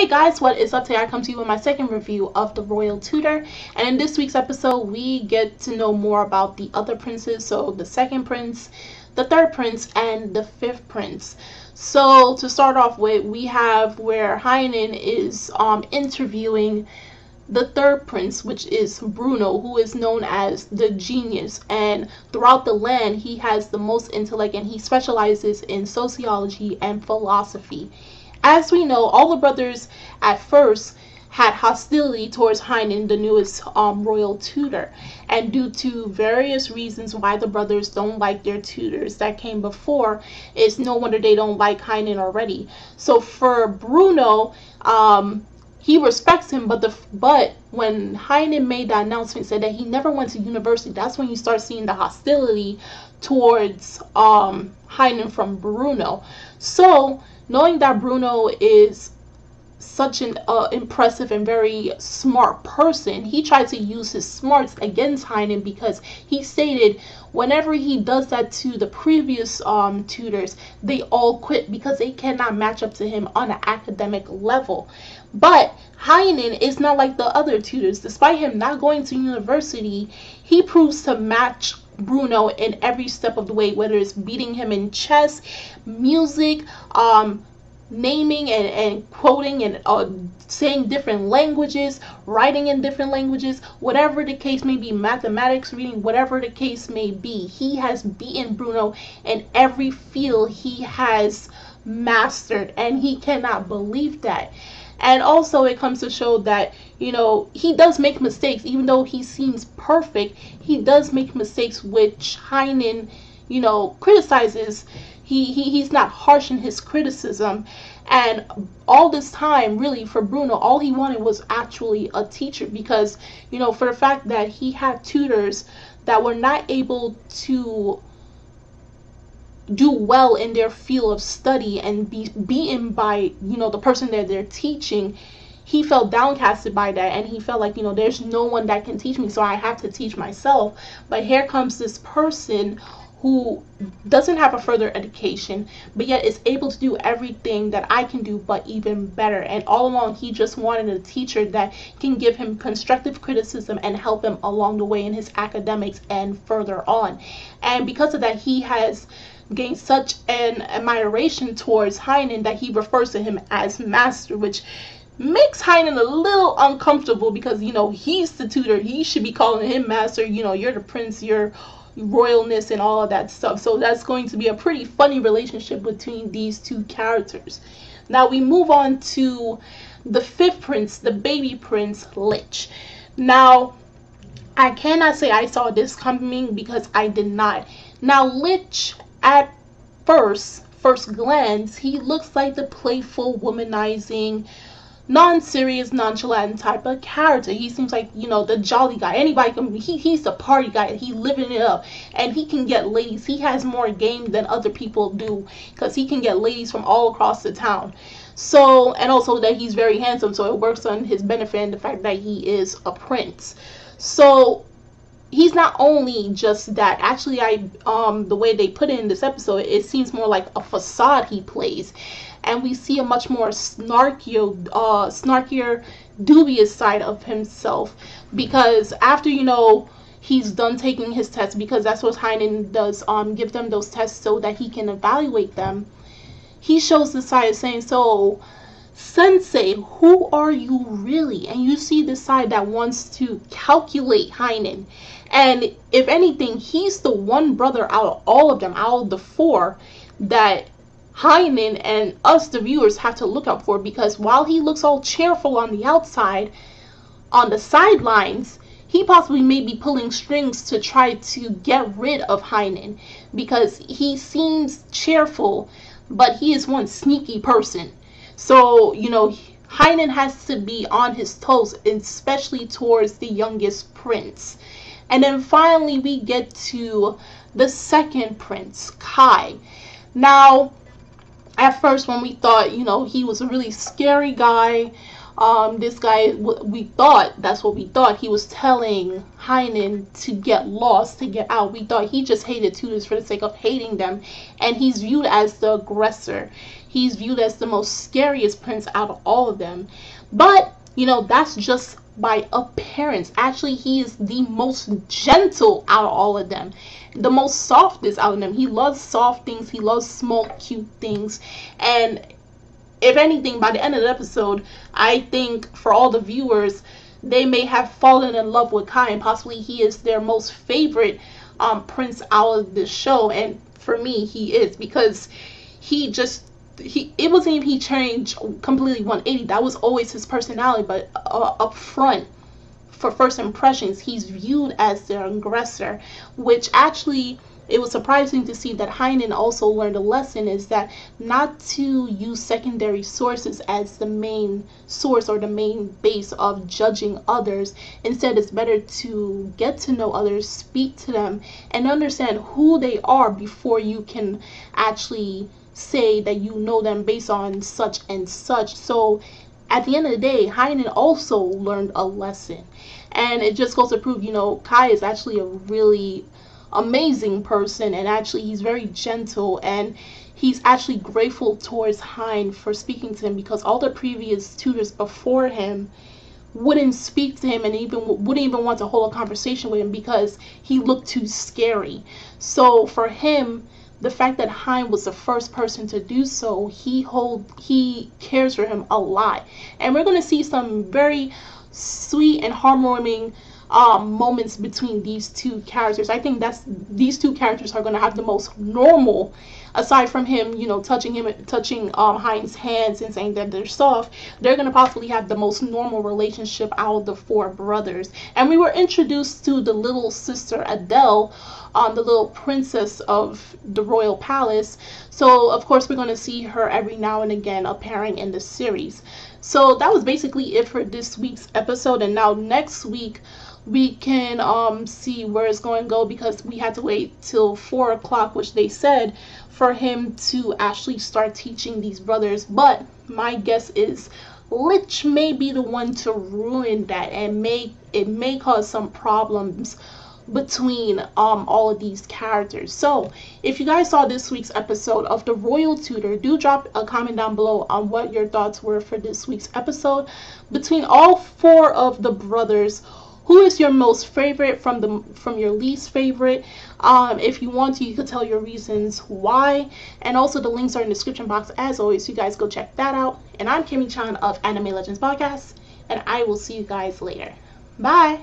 Hey guys, what is up? Today I come to you with my second review of the Royal Tutor, and in this week's episode we get to know more about the other princes, so the second prince, the third prince, and the fifth prince. So to start off with, we have where Heinen is interviewing the third prince, which is Bruno, who is known as the genius, and throughout the land he has the most intellect and he specializes in sociology and philosophy. As we know, all the brothers at first had hostility towards Heinen, the newest royal tutor, and due to various reasons why the brothers don't like their tutors that came before, it's no wonder they don't like Heinen already. So for Bruno, he respects him, but when Heinen made the announcement, said that he never went to university, that's when you start seeing the hostility towards Heinen from Bruno. So knowing that Bruno is such an impressive and very smart person, he tried to use his smarts against Heinen, because he stated whenever he does that to the previous tutors, they all quit because they cannot match up to him on an academic level. But Heinen is not like the other tutors. Despite him not going to university, he proves to match Bruno in every step of the way, whether it's beating him in chess, music, naming and quoting and saying different languages, writing in different languages, whatever the case may be, mathematics, reading, whatever the case may be, he has beaten Bruno in every field he has mastered, and he cannot believe that. And also it comes to show that, you know, he does make mistakes. Even though he seems perfect, he does make mistakes, which Heinen, you know, criticizes. He's not harsh in his criticism. And all this time, really, for Bruno, all he wanted was actually a teacher, because, you know, for the fact that he had tutors that were not able to do well in their field of study and be beaten by, you know, the person that they're teaching, he felt downcasted by that, and he felt like, you know, there's no one that can teach me, so I have to teach myself. But here comes this person who doesn't have a further education, but yet is able to do everything that I can do, but even better. And all along, he just wanted a teacher that can give him constructive criticism and help him along the way in his academics and further on. And because of that, he has gained such an admiration towards Heinen that he refers to him as master, which makes Heinen a little uncomfortable, because, you know, he's the tutor, he should be calling him master, you know, you're the prince, you're royalness and all of that stuff. So that's going to be a pretty funny relationship between these two characters. Now we move on to the fifth prince, the baby prince, Lich. Now I cannot say I saw this coming, because I did not. Now Lich, at first glance, he looks like the playful, womanizing, non-serious, nonchalant type of character. He seems like, you know, the jolly guy. Anybody can, he's the party guy. He's living it up, and he can get ladies. He has more game than other people do, because he can get ladies from all across the town. So, and also that he's very handsome, so it works on his benefit, and the fact that he is a prince. So he's not only just that. Actually, the way they put it in this episode, it seems more like a facade he plays, and we see a much more snarkier, dubious side of himself. Because after, you know, he's done taking his tests, because that's what Heinen does, give them those tests so that he can evaluate them, he shows the side saying, "So, Sensei, who are you really?" And you see the side that wants to calculate Heinen. And if anything, he's the one brother out of all of them, out of the four, that Heinen and us, the viewers, have to look out for. Because while he looks all cheerful on the outside, on the sidelines, he possibly may be pulling strings to try to get rid of Heinen, because he seems cheerful, but he is one sneaky person. So, you know, Heinen has to be on his toes, especially towards the youngest prince. And then finally, we get to the second prince, Kai. Now, at first, when we thought, you know, he was a really scary guy, this guy, we thought he was telling Heinen to get lost, to get out. We thought he just hated tutors for the sake of hating them, and he's viewed as the aggressor. He's viewed as the most scariest prince out of all of them. But, you know, that's just by appearance. Actually, he is the most gentle out of all of them, the most softest out of them. He loves soft things. He loves small, cute things. And if anything, by the end of the episode, I think for all the viewers, they may have fallen in love with Kai, and possibly he is their most favorite prince out of the show. And for me, he is, because he just, it wasn't even he changed completely 180. That was always his personality, but up front, for first impressions, he's viewed as their aggressor, which actually, it was surprising to see that Heinen also learned a lesson, is that not to use secondary sources as the main source or the main base of judging others. Instead, it's better to get to know others, speak to them, and understand who they are before you can actually say that you know them based on such and such. So at the end of the day, Heinen also learned a lesson. And it just goes to prove, you know, Kai is actually a really amazing person, and actually he's very gentle, and he's actually grateful towards Hein for speaking to him, because all the previous tutors before him wouldn't speak to him and even wouldn't even want to hold a conversation with him because he looked too scary. So for him, the fact that Hein was the first person to do so, he cares for him a lot. And we're going to see some very sweet and heartwarming moments between these two characters. I think that's, these two characters are going to have the most normal, aside from him, you know, touching Hein's hands and saying that they're soft. They're going to possibly have the most normal relationship out of the four brothers. And we were introduced to the little sister Adele, the little princess of the royal palace. So of course we're going to see her every now and again appearing in the series. So that was basically it for this week's episode, and now next week we can see where it's going to go, because we had to wait till 4 o'clock, which they said, for him to actually start teaching these brothers. But my guess is Lich may be the one to ruin that, and it may cause some problems between all of these characters. So if you guys saw this week's episode of the Royal Tutor, do drop a comment down below on what your thoughts were for this week's episode. Between all four of the brothers, who is your most favorite from your least favorite? If you want to, you could tell your reasons why, and also the links are in the description box as always. You guys go check that out. And I'm Kimmy Chan of Anime Legends Podcast, and I will see you guys later. Bye.